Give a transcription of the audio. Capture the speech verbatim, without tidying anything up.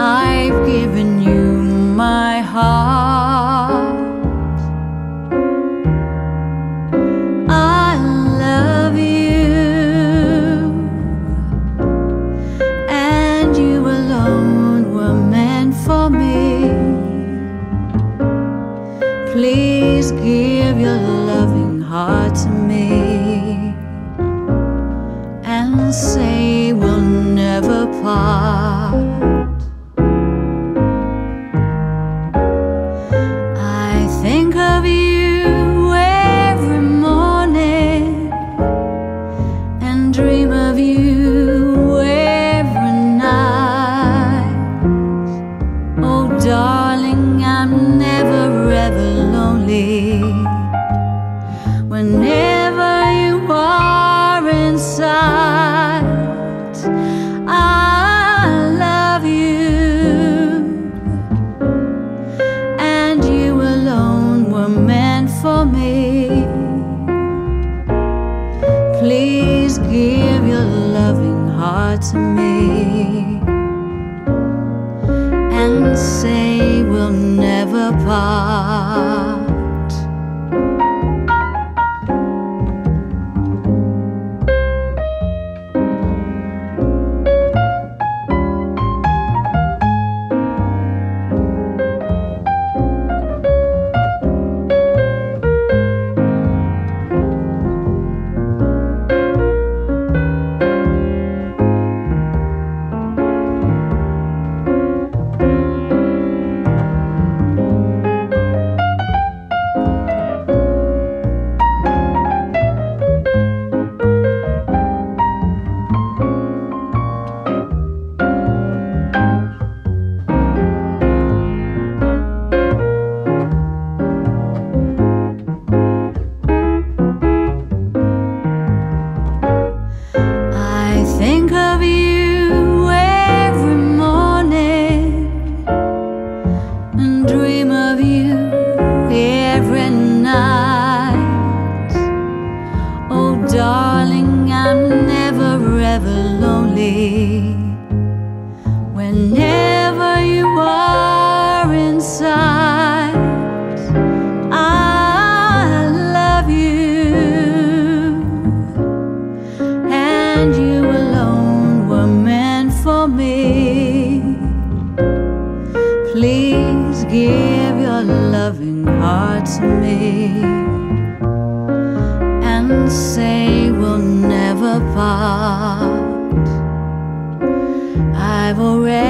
I've given you my heart. I love you, and you alone were meant for me. Please give your loving heart to me and say we'll never part. Darling, I'm never ever lonely whenever you are inside. I love you, and you alone were meant for me. Please give your loving heart to me and say we'll never part. Darling, I'm never ever lonely whenever you are inside. I love you, and you alone were meant for me. Please give your loving heart to me and say we'll never part. I've already